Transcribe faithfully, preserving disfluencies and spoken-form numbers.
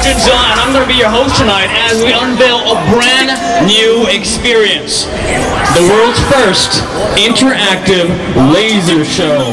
Richard Zahn, and I'm going to be your host tonight as we unveil a brand new experience. The world's first interactive laser show.